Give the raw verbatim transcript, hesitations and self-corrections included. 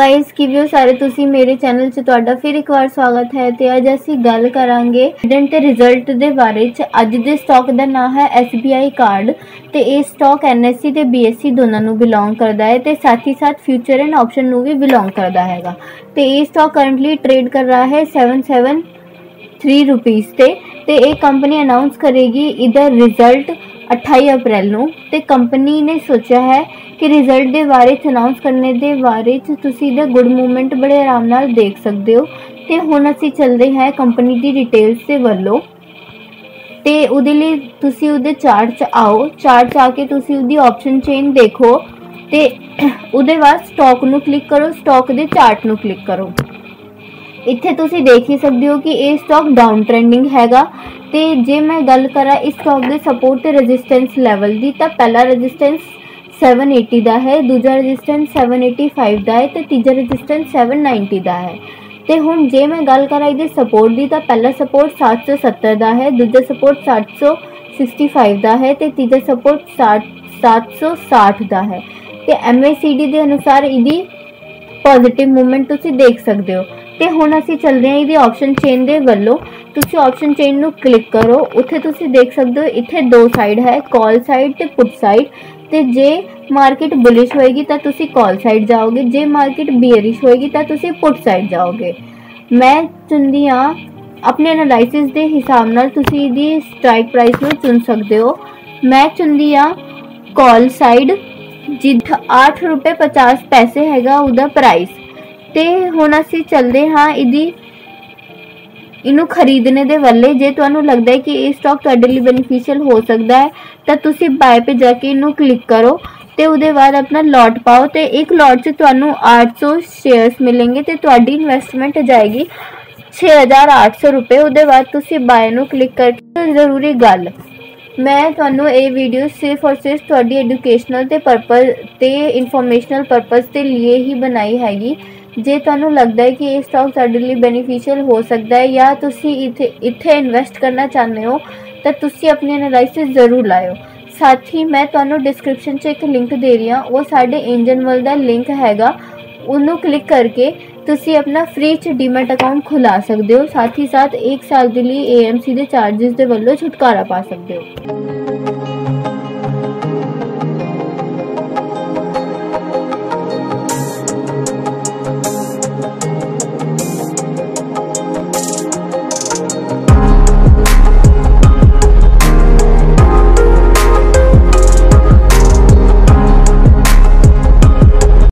Guys किवियो सारे तुसी मेरे चैनल से तुहाडा फिर एक बार स्वागत है। तो अज असीं गल करांगे स्टूडेंट रिजल्ट दे बारे च। अज दे स्टॉक दा नाम है एस बी आई कार्ड। तो ये स्टॉक एन एस सी ते बी एस सी दोनों नूं बिलोंग करता है, तो साथ ही साथ फ्यूचर एंड ऑप्शन नूं भी बिलोंग करता है। तो ये स्टॉक करंटली ट्रेड कर रहा है सैवन सैवन थ्री रुपीज़ से। तो ये कंपनी अनाउंस करेगी इधर रिजल्ट अट्ठाईस अप्रैल नूं। ते कंपनी ने सोचा है कि रिजल्ट दे बारे च अनाउंस करने दे बारे च तुसी इहदा गुड मूवमेंट बड़े आराम नाल देख सकदे हो। ते हुण असीं चलदे हैं कंपनी दी डिटेल्स दे वल्लों। ते उहदे लई तुसी उहदे चार्ट च आओ, चार्ट च आके तुसी उहदी ऑप्शन चेन देखो ते उहदे बाद स्टॉक नूं क्लिक करो, स्टॉक दे चार्ट नूं क्लिक करो। इत्थे तुसी देख ही सकदे हो कि ये स्टॉक डाउन ट्रेंडिंग हैगा। ते जे मैं गल करां इस स्टॉक दे सपोर्ट ते रजिस्टेंस लैवल दी, तां पहला रजिस्टेंस सैवन एटी दा है, दूजा रजिस्टेंस सैवन एटी फाइव दा है ते तीजा रजिस्टेंस सैवन नाइंटी दा है। ते हुण जे मैं गल करां इहदे सपोर्ट दी, तां पहला सपोर्ट सात सौ सत्तर दा है, दूजा सपोर्ट सात सौ पैंसठ दा है ते तीजा सपोर्ट सात सौ साठ दा है। ते एम ए सी डी दे अनुसार इहदी पॉजिटिव मूवमेंट तुसी देख सकदे हो। तो हुण असीं चल रहे हैं इहदी ऑप्शन चेन दे वल्लों। तुसी ऑप्शन चेन नूं क्लिक करो, उत्थे तुसी देख सकदे हो इत्थे दो साइड है, कॉल साइड ते पुट साइड। तो जे मार्केट बुलिश होएगी तां तुसी कॉल साइड जाओगे, जे मार्केट बेयरिश होएगी तां तुसी पुट साइड जाओगे। मैं चुनदी हाँ अपने एनालिसिस दे हिसाब नाल, तुसी इहदी स्ट्राइक प्राइस नूं चुन सकदे हो। मैं चुनदी हाँ कॉल साइड, जिद्दां आठ रुपये पचास पैसे हैगा उहदा प्राइस। ते हुण असीं चलदे हाँ इहदी इनू खरीदने दे वल्ले। जे तुहानू लगदा है कि ये स्टॉक तुहाडे लई बेनीफिशियल हो सकदा है तां तुसी बाय पे जाके इनू क्लिक करो ते उहदे बाद अपना लॉट पाओ। तो एक लॉट च तुहानू आठ सौ शेयर्स मिलेंगे ते तुहाडी इन्वेस्टमेंट जाएगी छे हज़ार आठ सौ रुपये। उहदे बाद तुसी बाय नू क्लिक करके जरूरी गल मैं तुहानू ये वीडियो सिर्फ और सिर्फ तुहाडी एजुकेशनल ते परपज़ ते इन्फॉर्मेशनल परपज़ के लिए ही बनाई हैगी। जे तुहानू लगता है कि ये स्टॉक तुहाडे लई बेनीफिशियल हो सकता है या तुसी इत्थे इत्थे इन्वेस्ट करना चाहते हो तो तुसी अपनी एनालिसिस जरूर लाओ। साथ ही मैं तुहानू डिस्क्रिप्शन च एक लिंक दे रही हाँ, वो साडे एंजल वर्ल्ड का लिंक हैगा, उन्होंने क्लिक करके तुसी अपना फ्री च डीमैट अकाउंट खुला सकते हो। साथ ही साथ एक साल के लिए ए एम सी के चार्जिज़ के वलों छुटकारा पा सकते हो।